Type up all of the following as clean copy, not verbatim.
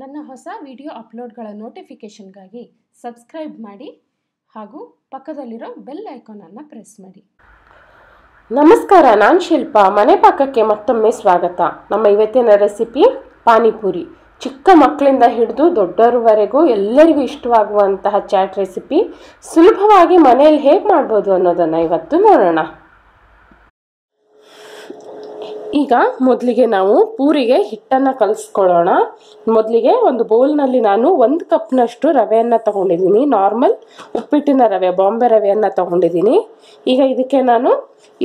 ನನ್ನ ಹೊಸ video ಅಪ್ಲೋಡ್ಗಳ ನೋಟಿಫಿಕೇಶನ್ಗಾಗಿ subscribe ಮಾಡಿ ಹಾಗೂ ಪಕ್ಕದಲ್ಲಿರೋ ಬೆಲ್ ಐಕಾನ್ ಅನ್ನು ಪ್ರೆಸ್ ಮಾಡಿ. ನಮಸ್ಕಾರ, ನಾನು ಶಿಲ್ಪಾ. ಮನೆ ಪಾಕಕ್ಕೆ ಮತ್ತೊಮ್ಮೆ ಸ್ವಾಗತ. ನಮ್ಮ ಇವತ್ತಿನ ರೆಸಿಪಿ ಪಾನಿಪುರಿ. ಚಿಕ್ಕ ಮಕ್ಕಳಿಂದ ಹಿಡಿದು ದೊಡ್ಡವರವರೆಗೂ ಎಲ್ಲರಿಗೂ ಇಷ್ಟವಾಗುವಂತಹ ಚಾಟ್ ರೆಸಿಪಿ ಸುಲಭವಾಗಿ ಮನೆಯಲ್ಲಿ ಹೇಗೆ ಮಾಡ್ಬೋದು ಅನ್ನೋದನ್ನು ಇವತ್ತು ನೋಡೋಣ. ಈಗ ಮೊದಲಿಗೆ ನಾವು ಪೂರಿಗೆ ಹಿಟ್ಟನ್ನು ಕಲಿಸ್ಕೊಳ್ಳೋಣ. ಮೊದಲಿಗೆ ಒಂದು ಬೌಲ್ನಲ್ಲಿ ನಾನು 1 ಕಪ್ನಷ್ಟು ರವೆಯನ್ನು ತಗೊಂಡಿದ್ದೀನಿ. ನಾರ್ಮಲ್ ಉಪ್ಪಿಟ್ಟಿನ ರವೆ, ಬಾಂಬೆ ರವೆಯನ್ನು ತಗೊಂಡಿದ್ದೀನಿ. ಈಗ ಇದಕ್ಕೆ ನಾನು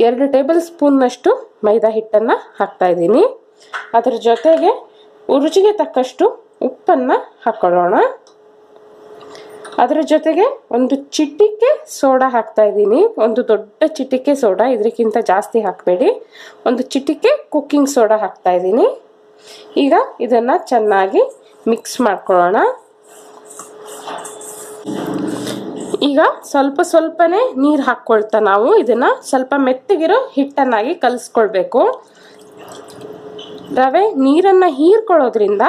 2 ಟೇಬಲ್ ಸ್ಪೂನ್ನಷ್ಟು ಮೈದಾ ಹಿಟ್ಟನ್ನು ಹಾಕ್ತಾಯಿದ್ದೀನಿ. ಅದರ ಜೊತೆಗೆ ರುಚಿಗೆ ತಕ್ಕಷ್ಟು ಉಪ್ಪನ್ನು ಹಾಕ್ಕೊಳ್ಳೋಣ. ಅದರ ಜೊತೆಗೆ ಒಂದು ಚಿಟಿಕೆ ಸೋಡಾ ಹಾಕ್ತಾಯಿದ್ದೀನಿ. ಒಂದು ದೊಡ್ಡ ಚಿಟಿಕೆ ಸೋಡಾ, ಇದಕ್ಕಿಂತ ಜಾಸ್ತಿ ಹಾಕಬೇಡಿ. ಒಂದು ಚಿಟಿಕೆ ಕುಕ್ಕಿಂಗ್ ಸೋಡಾ ಹಾಕ್ತಾಯಿದ್ದೀನಿ. ಈಗ ಇದನ್ನು ಚೆನ್ನಾಗಿ ಮಿಕ್ಸ್ ಮಾಡ್ಕೊಳ್ಳೋಣ. ಈಗ ಸ್ವಲ್ಪ ಸ್ವಲ್ಪನೇ ನೀರು ಹಾಕ್ಕೊಳ್ತಾ ನಾವು ಇದನ್ನು ಸ್ವಲ್ಪ ಮೆತ್ತಗಿರೋ ಹಿಟ್ಟನ್ನಾಗಿ ಕಲಿಸ್ಕೊಳ್ಬೇಕು. ರವೆ ನೀರನ್ನು ಹೀರ್ಕೊಳ್ಳೋದ್ರಿಂದ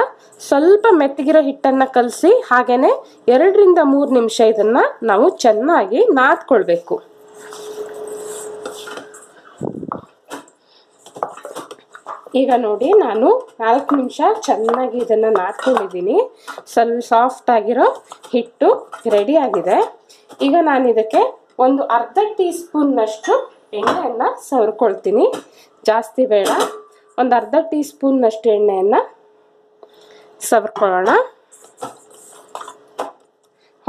ಸ್ವಲ್ಪ ಮೆತ್ತಗಿರೋ ಹಿಟ್ಟನ್ನು ಕಲಸಿ ಹಾಗೇನೆ 2 ರಿಂದ 3 ನಿಮಿಷ ಇದನ್ನು ನಾವು ಚೆನ್ನಾಗಿ ನಾದ್ಕೊಳ್ಬೇಕು. ಈಗ ನೋಡಿ, ನಾನು 4 ನಿಮಿಷ ಚೆನ್ನಾಗಿ ಇದನ್ನು ನಾದ್ಕೊಂಡಿದ್ದೀನಿ. ಸ್ವಲ್ಪ ಸಾಫ್ಟ್ ಆಗಿರೋ ಹಿಟ್ಟು ರೆಡಿ ಆಗಿದೆ. ಈಗ ನಾನು ಇದಕ್ಕೆ ಒಂದು 1/2 ಟೀ ಸ್ಪೂನ್ನಷ್ಟು ಎಣ್ಣೆಯನ್ನು ಸವರ್ಕೊಳ್ತೀನಿ. ಜಾಸ್ತಿ ಬೇಡ, ಒಂದು 1/2 ಟೀ ಸ್ಪೂನ್ನಷ್ಟು ಎಣ್ಣೆಯನ್ನು ಸವರ್ಕೊಳ್ಳೋಣ.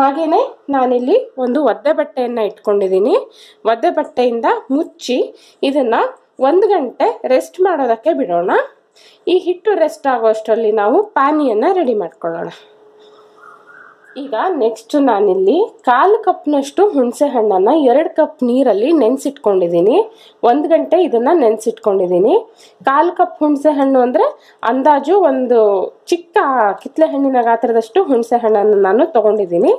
ಹಾಗೆಯೇ ನಾನಿಲ್ಲಿ ಒಂದು ಒದ್ದೆ ಬಟ್ಟೆಯನ್ನು ಇಟ್ಕೊಂಡಿದ್ದೀನಿ. ಒದ್ದೆ ಬಟ್ಟೆಯಿಂದ ಮುಚ್ಚಿ ಇದನ್ನು 1 ಗಂಟೆ ರೆಸ್ಟ್ ಮಾಡೋದಕ್ಕೆ ಬಿಡೋಣ. ಈ ಹಿಟ್ಟು ರೆಸ್ಟ್ ಆಗೋಷ್ಟರಲ್ಲಿ ನಾವು ಪಾನಿಯನ್ನು ರೆಡಿ ಮಾಡ್ಕೊಳ್ಳೋಣ. ಈಗ ನೆಕ್ಸ್ಟ್ ನಾನಿಲ್ಲಿ 1/4 ಕಪ್ನಷ್ಟು ಹುಣಸೆ ಹಣ್ಣನ್ನು 2 ಕಪ್ ನೀರಲ್ಲಿ ನೆನೆಸಿಟ್ಕೊಂಡಿದ್ದೀನಿ. 1 ಗಂಟೆ ಇದನ್ನು ನೆನೆಸಿಟ್ಕೊಂಡಿದ್ದೀನಿ. 1/4 ಕಪ್ ಹುಣಸೆ ಹಣ್ಣು ಅಂದರೆ ಅಂದಾಜು ಒಂದು ಚಿಕ್ಕ ಕಿತ್ತಳೆ ಹಣ್ಣಿನ ಗಾತ್ರದಷ್ಟು ಹುಣಸೆ ಹಣ್ಣನ್ನು ನಾನು ತೊಗೊಂಡಿದ್ದೀನಿ.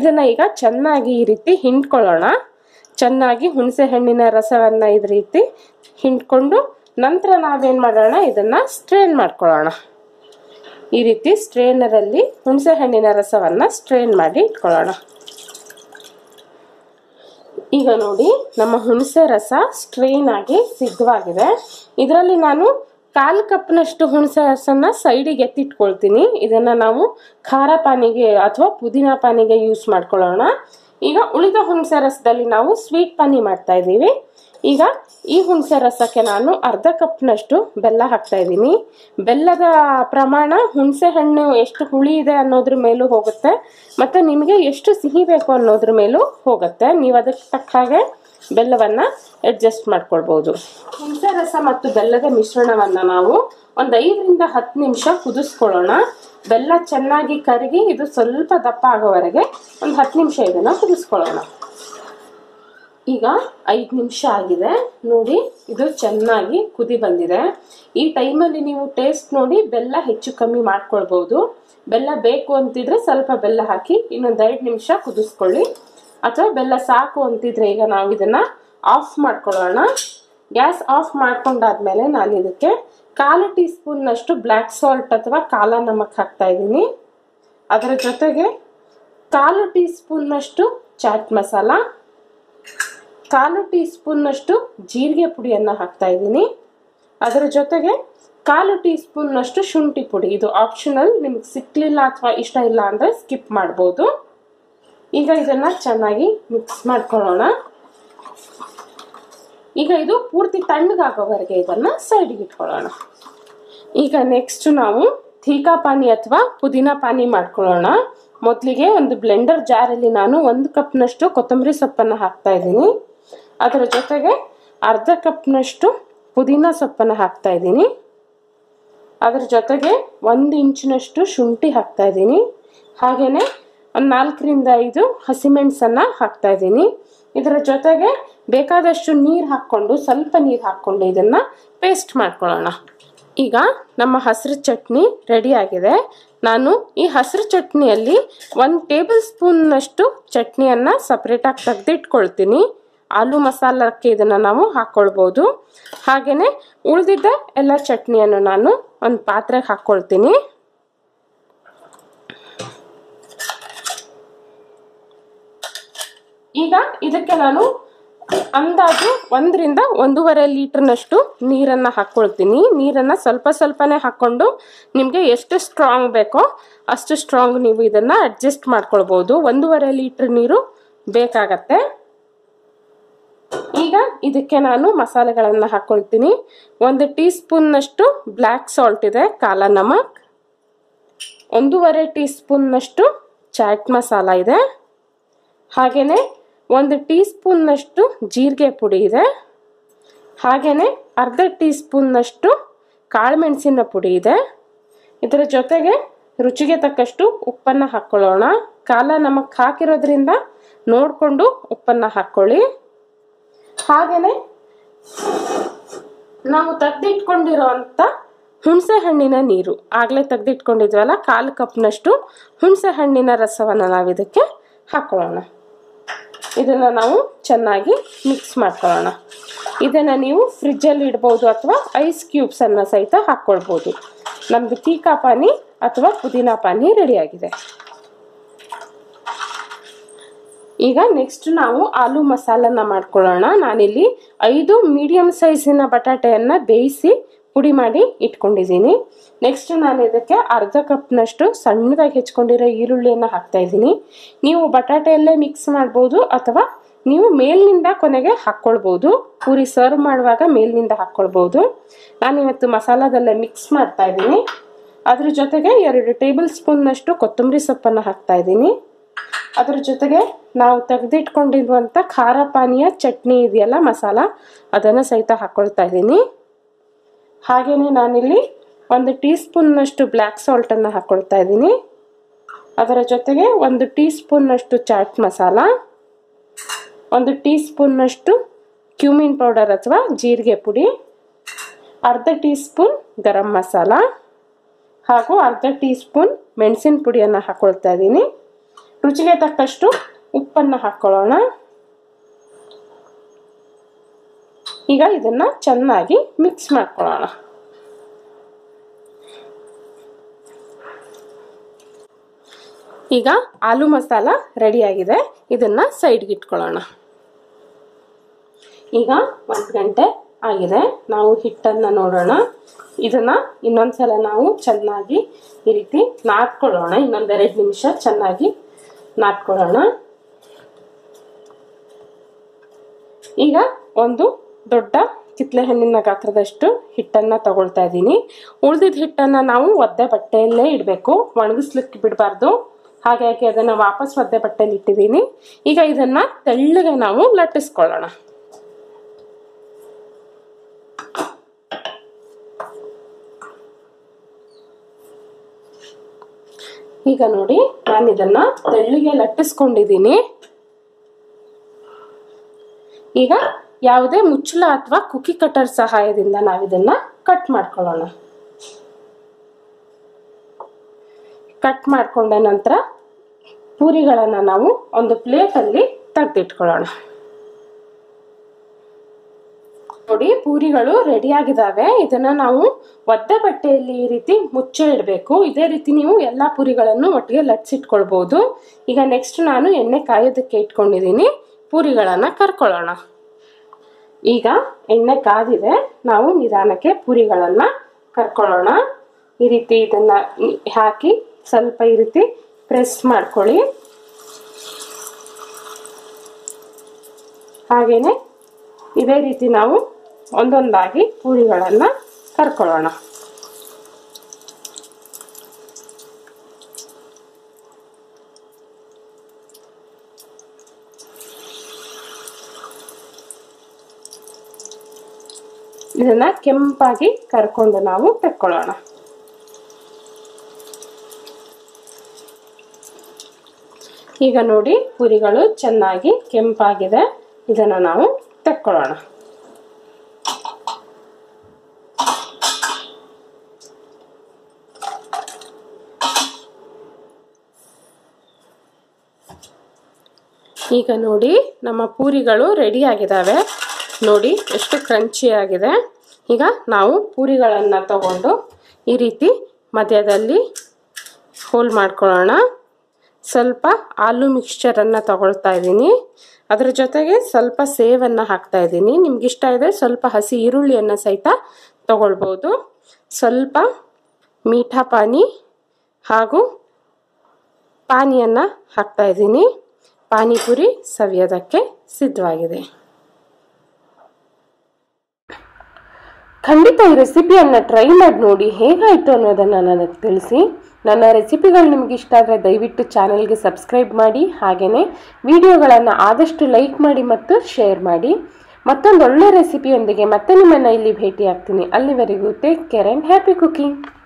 ಇದನ್ನು ಈಗ ಚೆನ್ನಾಗಿ ಈ ರೀತಿ ಹಿಂಡ್ಕೊಳ್ಳೋಣ. ಚೆನ್ನಾಗಿ ಹುಣಸೆ ಹಣ್ಣಿನ ರಸವನ್ನು ಈ ರೀತಿ ಹಿಂಡ್ಕೊಂಡು ನಂತರ ನಾವೇನು ಮಾಡೋಣ, ಇದನ್ನು ಸ್ಟ್ರೈನ್ ಮಾಡ್ಕೊಳ್ಳೋಣ. ಈ ರೀತಿ ಸ್ಟ್ರೇನರಲ್ಲಿ ಹುಣಸೆ ಹಣ್ಣಿನ ರಸವನ್ನು ಸ್ಟ್ರೇನ್ ಮಾಡಿ ಇಟ್ಕೊಳ್ಳೋಣ. ಈಗ ನೋಡಿ, ನಮ್ಮ ಹುಣಸೆ ರಸ ಸ್ಟ್ರೇನ್ ಆಗಿ ಸಿದ್ಧವಾಗಿದೆ. ಇದರಲ್ಲಿ ನಾನು 1/4 ಕಪ್ನಷ್ಟು ಹುಣಸೆ ರಸನ ಸೈಡಿಗೆ ಎತ್ತಿಟ್ಕೊಳ್ತೀನಿ. ಇದನ್ನು ನಾವು ಖಾರ ಪಾನಿಗೆ ಅಥವಾ ಪುದೀನಾ ಪಾನಿಗೆ ಯೂಸ್ ಮಾಡ್ಕೊಳ್ಳೋಣ. ಈಗ ಉಳಿದ ಹುಣಸೆ ರಸದಲ್ಲಿ ನಾವು ಸ್ವೀಟ್ ಪಾನಿ ಮಾಡ್ತಾ ಇದ್ದೀವಿ. ಈಗ ಈ ಹುಣಸೆ ರಸಕ್ಕೆ ನಾನು 1/2 ಕಪ್ನಷ್ಟು ಬೆಲ್ಲ ಹಾಕ್ತಾಯಿದ್ದೀನಿ. ಬೆಲ್ಲದ ಪ್ರಮಾಣ ಹುಣಸೆ ಹಣ್ಣು ಎಷ್ಟು ಹುಳಿ ಇದೆ ಅನ್ನೋದ್ರ ಮೇಲೂ ಹೋಗುತ್ತೆ, ಮತ್ತು ನಿಮಗೆ ಎಷ್ಟು ಸಿಹಿ ಬೇಕು ಅನ್ನೋದ್ರ ಮೇಲೂ ಹೋಗುತ್ತೆ. ನೀವು ಅದಕ್ಕೆ ತಕ್ಕ ಹಾಗೆ ಬೆಲ್ಲವನ್ನು ಅಡ್ಜಸ್ಟ್ ಮಾಡ್ಕೊಳ್ಬೋದು. ಹುಣಸೆ ರಸ ಮತ್ತು ಬೆಲ್ಲದ ಮಿಶ್ರಣವನ್ನು ನಾವು ಒಂದು 5 ರಿಂದ 10 ನಿಮಿಷ ಕುದಿಸ್ಕೊಳ್ಳೋಣ. ಬೆಲ್ಲ ಚೆನ್ನಾಗಿ ಕರಗಿ ಇದು ಸ್ವಲ್ಪ ದಪ್ಪ ಆಗೋವರೆಗೆ ಒಂದು 10 ನಿಮಿಷ ಇದನ್ನು ಕುದಿಸ್ಕೊಳ್ಳೋಣ. ಈಗ 5 ನಿಮಿಷ ಆಗಿದೆ. ನೋಡಿ, ಇದು ಚೆನ್ನಾಗಿ ಕುದಿ ಬಂದಿದೆ. ಈ ಟೈಮಲ್ಲಿ ನೀವು ಟೇಸ್ಟ್ ನೋಡಿ ಬೆಲ್ಲ ಹೆಚ್ಚು ಕಮ್ಮಿ ಮಾಡ್ಕೊಳ್ಬೋದು. ಬೆಲ್ಲ ಬೇಕು ಅಂತಿದ್ರೆ ಸ್ವಲ್ಪ ಬೆಲ್ಲ ಹಾಕಿ ಇನ್ನೊಂದು 5 ನಿಮಿಷ ಕುದಿಸ್ಕೊಳ್ಳಿ, ಅಥವಾ ಬೆಲ್ಲ ಸಾಕು ಅಂತಿದ್ರೆ ಈಗ ನಾವು ಇದನ್ನು ಆಫ್ ಮಾಡ್ಕೊಳ್ಳೋಣ. ಗ್ಯಾಸ್ ಆಫ್ ಮಾಡ್ಕೊಂಡಾದ್ಮೇಲೆ ನಾನು ಇದಕ್ಕೆ 1/4 ಟೀ ಸ್ಪೂನ್ನಷ್ಟು ಬ್ಲ್ಯಾಕ್ ಸಾಲ್ಟ್ ಅಥವಾ ಕಾಲ ನಮಕ್ ಹಾಕ್ತಾ ಇದ್ದೀನಿ. ಅದರ ಜೊತೆಗೆ 1/4 ಟೀ ಸ್ಪೂನ್ನಷ್ಟು ಚಾಟ್ ಮಸಾಲ, 1/4 ಟೀ ಸ್ಪೂನ್ನಷ್ಟು ಜೀರಿಗೆ ಪುಡಿಯನ್ನು ಹಾಕ್ತಾ ಇದ್ದೀನಿ. ಅದರ ಜೊತೆಗೆ 1/4 ಟೀ ಸ್ಪೂನ್ನಷ್ಟು ಶುಂಠಿ ಪುಡಿ. ಇದು ಆಪ್ಷನಲ್, ನಿಮ್ಗೆ ಸಿಕ್ಕಲಿಲ್ಲ ಅಥವಾ ಇಷ್ಟ ಇಲ್ಲ ಅಂದರೆ ಸ್ಕಿಪ್ ಮಾಡ್ಬೋದು. ಈಗ ಇದನ್ನು ಚೆನ್ನಾಗಿ ಮಿಕ್ಸ್ ಮಾಡ್ಕೊಳ್ಳೋಣ. ಈಗ ಇದು ಪೂರ್ತಿ ತಣ್ಣಗಾಗೋವರೆಗೆ ಇದನ್ನು ಸೈಡ್ಗೆ ಇಟ್ಕೊಳ್ಳೋಣ. ಈಗ ನೆಕ್ಸ್ಟ್ ನಾವು ಥೀಕಾ ಪಾನಿ ಅಥವಾ ಪುದೀನಾ ಪಾನಿ ಮಾಡ್ಕೊಳ್ಳೋಣ. ಮೊದಲಿಗೆ ಒಂದು ಬ್ಲೆಂಡರ್ ಜಾರಲ್ಲಿ ನಾನು 1 ಕಪ್ನಷ್ಟು ಕೊತ್ತಂಬರಿ ಸೊಪ್ಪನ್ನು ಹಾಕ್ತಾ ಇದ್ದೀನಿ. ಅದರ ಜೊತೆಗೆ 1/2 ಕಪ್ನಷ್ಟು ಪುದೀನಾ ಸೊಪ್ಪನ್ನು ಹಾಕ್ತಾ ಇದ್ದೀನಿ. ಅದರ ಜೊತೆಗೆ 1 ಇಂಚಿನಷ್ಟು ಶುಂಠಿ ಹಾಕ್ತಾ ಇದ್ದೀನಿ. ಹಾಗೆಯೇ ಒಂದು 4 ರಿಂದ 5 ಹಸಿಮೆಣಸನ್ನು ಹಾಕ್ತಾ ಇದ್ದೀನಿ. ಇದರ ಜೊತೆಗೆ ಬೇಕಾದಷ್ಟು ನೀರು ಹಾಕ್ಕೊಂಡು, ಸ್ವಲ್ಪ ನೀರು ಹಾಕ್ಕೊಂಡು ಇದನ್ನು ಪೇಸ್ಟ್ ಮಾಡ್ಕೊಳ್ಳೋಣ. ಈಗ ನಮ್ಮ ಹಸಿರು ಚಟ್ನಿ ರೆಡಿಯಾಗಿದೆ. ನಾನು ಈ ಹಸಿರು ಚಟ್ನಿಯಲ್ಲಿ 1 ಟೇಬಲ್ ಸ್ಪೂನ್ನಷ್ಟು ಚಟ್ನಿಯನ್ನು ಸಪ್ರೇಟಾಗಿ ತೆಗೆದಿಟ್ಕೊಳ್ತೀನಿ. ಆಲೂ ಮಸಾಲಕ್ಕೆ ಇದನ್ನು ನಾವು ಹಾಕ್ಕೊಳ್ಬೋದು. ಹಾಗೆಯೇ ಉಳಿದಿದ್ದ ಎಲ್ಲ ಚಟ್ನಿಯನ್ನು ನಾನು ಒಂದು ಪಾತ್ರೆಗೆ ಹಾಕ್ಕೊಳ್ತೀನಿ. ಈಗ ಇದಕ್ಕೆ ನಾನು ಅಂದಾಜು 1 ರಿಂದ 1.5 ಲೀಟರ್ನಷ್ಟು ನೀರನ್ನು ಹಾಕೊಳ್ಳುತ್ತೀನಿ. ನೀರನ್ನು ಸ್ವಲ್ಪ ಸ್ವಲ್ಪನೇ ಹಾಕೊಂಡು ನಿಮಗೆ ಎಷ್ಟು ಸ್ಟ್ರಾಂಗ್ ಬೇಕೋ ಅಷ್ಟು ಸ್ಟ್ರಾಂಗ್ ನೀವು ಇದನ್ನ ಅಡ್ಜಸ್ಟ್ ಮಾಡ್ಕೊಳ್ಳಬಹುದು. 1.5 ಲೀಟರ್ ನೀರು ಬೇಕಾಗುತ್ತೆ. ಈಗ ಇದಕ್ಕೆ ನಾನು ಮಸಾಲೆಗಳನ್ನು ಹಾಕೊಳ್ಳುತ್ತೀನಿ. 1 ಟೀಸ್ಪೂನ್ ನಷ್ಟು ಬ್ಲಾಕ್ ಸಾಲ್ಟ್ ಇದೆ, ಕಾಲಾ ನಮಕ್. 1.5 ಟೀಸ್ಪೂನ್ ನಷ್ಟು ಚಾಟ್ ಮಸಾಲ ಇದೆ. ಹಾಗೇನೇ 1 ಟೀಸ್ಪೂನ್ ನಷ್ಟು ಜೀರಿಗೆ ಪುಡಿ ಇದೆ. ಹಾಗೇನೇ 1/2 ಟೀಸ್ಪೂನ್ ನಷ್ಟು ಕಾಳುಮೆಣಸಿನ ಪುಡಿ ಇದೆ. ಇದರ ಜೊತೆಗೆ ರುಚಿಗೆ ತಕ್ಕಷ್ಟು ಉಪ್ಪನ್ನು ಹಾಕೊಳ್ಳೋಣ. ಕಾಲಾ ನಮಕ್ ಹಾಕಿರೋದ್ರಿಂದ ನೋಡಿಕೊಂಡು ಉಪ್ಪನ್ನು ಹಾಕೊಳ್ಳಿ. ಹಾಗೇನೇ ನಾವು ತೆಗೆದಿಟ್ಕೊಂಡಿರೋಂಥ ಹುಣಸೆ ಹಣ್ಣಿನ ನೀರು, ಆಗಲೇ ತೆಗೆದಿಟ್ಕೊಂಡಿದ್ವಲ್ಲ, 1/4 ಕಪ್ನಷ್ಟು ಹುಣಸೆ ಹಣ್ಣಿನ ರಸವನ್ನು ನಾವು ಇದಕ್ಕೆ ಹಾಕೊಳ್ಳೋಣ. ಇದನ್ನು ನಾವು ಚೆನ್ನಾಗಿ ಮಿಕ್ಸ್ ಮಾಡ್ಕೊಳ್ಳೋಣ. ಇದನ್ನು ನೀವು ಫ್ರಿಜ್ಜಲ್ಲಿ ಇಡ್ಬೋದು ಅಥವಾ ಐಸ್ ಕ್ಯೂಬ್ಸನ್ನು ಸಹಿತ ಹಾಕ್ಕೊಳ್ಬೋದು. ನಮ್ಮದು ಟೀಕಾ ಪಾನಿ ಅಥವಾ ಪುದೀನಾ ಪಾನಿ ರೆಡಿಯಾಗಿದೆ. ಈಗ ನೆಕ್ಸ್ಟ್ ನಾವು ಆಲೂ ಮಸಾಲನ ಮಾಡ್ಕೊಳ್ಳೋಣ. ನಾನಿಲ್ಲಿ 5 ಮೀಡಿಯಮ್ ಸೈಜಿನ ಬಟಾಟೆಯನ್ನು ಬೇಯಿಸಿ ಪುಡಿ ಮಾಡಿ ಇಟ್ಕೊಂಡಿದ್ದೀನಿ. ನೆಕ್ಸ್ಟ್ ನಾನು ಇದಕ್ಕೆ 1/2 ಕಪ್ನಷ್ಟು ಸಣ್ಣದಾಗಿ ಹೆಚ್ಕೊಂಡಿರೋ ಈರುಳ್ಳಿಯನ್ನು ಹಾಕ್ತಾ ಇದ್ದೀನಿ. ನೀವು ಬಟಾಟೆಯಲ್ಲೇ ಮಿಕ್ಸ್ ಮಾಡ್ಬೋದು ಅಥವಾ ನೀವು ಮೇಲಿನಿಂದ ಕೊನೆಗೆ ಹಾಕ್ಕೊಳ್ಬೋದು. ಪೂರಿ ಸರ್ವ್ ಮಾಡುವಾಗ ಮೇಲಿನಿಂದ ಹಾಕ್ಕೊಳ್ಬೋದು. ನಾನಿವತ್ತು ಮಸಾಲದಲ್ಲೇ ಮಿಕ್ಸ್ ಮಾಡ್ತಾ ಇದ್ದೀನಿ. ಅದ್ರ ಜೊತೆಗೆ 2 ಟೇಬಲ್ ಸ್ಪೂನ್ನಷ್ಟು ಕೊತ್ತಂಬರಿ ಸೊಪ್ಪನ್ನು ಹಾಕ್ತಾ ಇದ್ದೀನಿ. ಅದ್ರ ಜೊತೆಗೆ ನಾವು ತೆಗೆದಿಟ್ಕೊಂಡಿರುವಂಥ ಖಾರ ಪಾನಿಯ ಚಟ್ನಿ ಇದೆಯಲ್ಲ ಮಸಾಲ, ಅದನ್ನು ಸಹಿತ ಹಾಕ್ಕೊಳ್ತಾ ಇದ್ದೀನಿ. ಹಾಗೆಯೇ ನಾನಿಲ್ಲಿ 1 ಟೀಸ್ಪೂನ್ನಷ್ಟು ಬ್ಲ್ಯಾಕ್ ಸಾಲ್ಟನ್ನು ಹಾಕ್ಕೊಳ್ತಾ ಇದ್ದೀನಿ. ಅದರ ಜೊತೆಗೆ 1 ಟೀಸ್ಪೂನ್ನಷ್ಟು ಚಾಟ್ ಮಸಾಲ, 1 ಟೀಸ್ಪೂನ್ನಷ್ಟು ಕ್ಯೂಮಿನ್ ಪೌಡರ್ ಅಥವಾ ಜೀರಿಗೆ ಪುಡಿ, 1/2 ಟೀಸ್ಪೂನ್ ಗರಂ ಮಸಾಲ ಹಾಗೂ 1/2 ಟೀಸ್ಪೂನ್ ಮೆಣಸಿನ ಪುಡಿಯನ್ನು ಹಾಕ್ಕೊಳ್ತಾ ಇದ್ದೀನಿ. ರುಚಿಗೆ ತಕ್ಕಷ್ಟು ಉಪ್ಪನ್ನು ಹಾಕ್ಕೊಳ್ಳೋಣ. ಈಗ ಇದನ್ನು ಚೆನ್ನಾಗಿ ಮಿಕ್ಸ್ ಮಾಡ್ಕೊಳ್ಳೋಣ. ಈಗ ಆಲೂ ಮಸಾಲ ರೆಡಿಯಾಗಿದೆ. ಇದನ್ನು ಸೈಡ್ಗೆ ಇಟ್ಕೊಳ್ಳೋಣ. ಈಗ 1 ಗಂಟೆ ಆಗಿದೆ. ನಾವು ಹಿಟ್ಟನ್ನು ನೋಡೋಣ. ಇದನ್ನು ಇನ್ನೊಂದ್ಸಲ ನಾವು ಚೆನ್ನಾಗಿ ಈ ರೀತಿ ನಾದ್ಕೊಳ್ಳೋಣ. ಇನ್ನೊಂದೆರಡು ನಿಮಿಷ ಚೆನ್ನಾಗಿ ನಾದ್ಕೊಳ್ಳೋಣ. ಈಗ 1 ದೊಡ್ಡ ಕಿತ್ತಳೆ ಹಣ್ಣಿನ ಗಾತ್ರದಷ್ಟು ಹಿಟ್ಟನ್ನು ತಗೊಳ್ತಾ ಇದ್ದೀನಿ. ಉಳಿದಿದ್ದ ಹಿಟ್ಟನ್ನು ನಾವು ಒದ್ದೆ ಬಟ್ಟೆಯಲ್ಲೇ ಇಡಬೇಕು, ಒಣಗಿಸ್ಲಿಕ್ಕೆ ಬಿಡಬಾರ್ದು. ಹಾಗಾಗಿ ಅದನ್ನು ವಾಪಸ್ ಒದ್ದೆ ಬಟ್ಟೆಯಲ್ಲಿ ಇಟ್ಟಿದ್ದೀನಿ. ಈಗ ಇದನ್ನು ತೆಳ್ಳಗೆ ನಾವು ಲಟ್ಟಿಸ್ಕೊಳ್ಳೋಣ. ಈಗ ನೋಡಿ, ನಾನು ಇದನ್ನು ತೆಳ್ಳಗೆ ಲಟ್ಟಿಸ್ಕೊಂಡಿದ್ದೀನಿ. ಈಗ ಯಾವುದೇ ಮುಚ್ಚಳ ಅಥವಾ ಕುಕ್ಕಿ ಕಟರ್ ಸಹಾಯದಿಂದ ನಾವಿದನ್ನ ಕಟ್ ಮಾಡ್ಕೊಳ್ಳೋಣ. ಕಟ್ ಮಾಡಿಕೊಂಡ ನಂತರ ಪೂರಿಗಳನ್ನು ನಾವು ಒಂದು ಪ್ಲೇಟಲ್ಲಿ ತೆಗೆದಿಟ್ಕೊಳ್ಳೋಣ. ನೋಡಿ, ಪೂರಿಗಳು ರೆಡಿಯಾಗಿದ್ದಾವೆ. ಇದನ್ನು ನಾವು ಒದ್ದೆ ಬಟ್ಟೆಯಲ್ಲಿ ಈ ರೀತಿ ಮುಚ್ಚಿ ಇಡಬೇಕು. ಇದೇ ರೀತಿ ನೀವು ಎಲ್ಲ ಪೂರಿಗಳನ್ನು ಒಟ್ಟಿಗೆ ಲಟ್ಸಿಟ್ಕೊಳ್ಬೋದು. ಈಗ ನೆಕ್ಸ್ಟ್ ನಾನು ಎಣ್ಣೆ ಕಾಯೋದಕ್ಕೆ ಇಟ್ಕೊಂಡಿದ್ದೀನಿ. ಪೂರಿಗಳನ್ನು ಕರ್ಕೊಳ್ಳೋಣ. ಈಗ ಎಣ್ಣೆ ಕಾದಿದೆ. ನಾವು ನಿಧಾನಕ್ಕೆ ಪೂರಿಗಳನ್ನು ಕರ್ಕೊಳ್ಳೋಣ. ಈ ರೀತಿ ಇದನ್ನು ಹಾಕಿ ಸ್ವಲ್ಪ ಈ ರೀತಿ ಪ್ರೆಸ್ ಮಾಡ್ಕೊಳ್ಳಿ. ಹಾಗೇನೆ ಇದೇ ರೀತಿ ನಾವು ಒಂದೊಂದಾಗಿ ಪೂರಿಗಳನ್ನು ಕರ್ಕೊಳ್ಳೋಣ. ಇದನ್ನ ಕೆಂಪಾಗಿ ಕರ್ಕೊಂಡು ನಾವು ತೆಕ್ಕೊಳ್ಳೋಣ. ಈಗ ನೋಡಿ, ಪೂರಿಗಳು ಚೆನ್ನಾಗಿ ಕೆಂಪಾಗಿದೆ. ಇದನ್ನ ನಾವು ತೆಕ್ಕೊಳ್ಳೋಣ. ಈಗ ನೋಡಿ, ನಮ್ಮ ಪೂರಿಗಳು ರೆಡಿ ಆಗಿದಾವೆ. ನೋಡಿ ಎಷ್ಟು ಕ್ರಂಚಿ ಆಗಿದೆ. ಈಗ ನಾವು ಪೂರಿಗಳನ್ನು ತಗೊಂಡು ಈ ರೀತಿ ಮಧ್ಯದಲ್ಲಿ ಹೋಲ್ ಮಾಡ್ಕೊಳ್ಳೋಣ. ಸ್ವಲ್ಪ ಆಲೂ ಮಿಕ್ಸ್ಚರನ್ನು ತಗೊಳ್ತಾ ಇದ್ದೀನಿ. ಅದರ ಜೊತೆಗೆ ಸ್ವಲ್ಪ ಸೇವನ್ನ ಹಾಕ್ತಾ ಇದೀನಿ ನಿಮಗೆ ಇಷ್ಟ ಇದ್ರೆ ಸ್ವಲ್ಪ ಹಸಿ ಈರುಳ್ಳಿಯನ್ನ ಸಹಿತ ತಗೊಳ್ಳಬಹುದು ಸ್ವಲ್ಪ ಮೀಠಾ ಪಾನಿ ಹಾಗೂ ಪಾನಿಯನ್ನ ಹಾಕ್ತಾ ಇದೀನಿ ಪಾನಿ ಪುರಿ ಸವಿಯೋದಕ್ಕೆ ಸಿದ್ಧವಾಗಿದೆ ಖಂಡಿತ ಈ ರೆಸಿಪಿಯನ್ನು ಟ್ರೈ ಮಾಡಿ ನೋಡಿ ಹೇಗಾಯಿತು ಅನ್ನೋದನ್ನ ನನಗೆ ತಿಳಿಸಿ ನನ್ನ ರೆಸಿಪಿಗಳು ನಿಮಗೆ ಇಷ್ಟ ಆದರೆ ದಯವಿಟ್ಟು ಚಾನೆಲ್ಗೆ ಸಬ್ಸ್ಕ್ರೈಬ್ ಮಾಡಿ ಹಾಗೇನೇ ವಿಡಿಯೋಗಳನ್ನು ಆದಷ್ಟು ಲೈಕ್ ಮಾಡಿ ಮತ್ತು ಶೇರ್ ಮಾಡಿ ಮತ್ತೊಂದು ಒಳ್ಳೆ ರೆಸಿಪಿಯೊಂದಿಗೆ ಮತ್ತೆ ನಿಮ್ಮನ್ನ ಇಲ್ಲಿ ಭೇಟಿ ಆಗ್ತೀನಿ ಅಲ್ಲಿವರೆಗೂ take care and happy cooking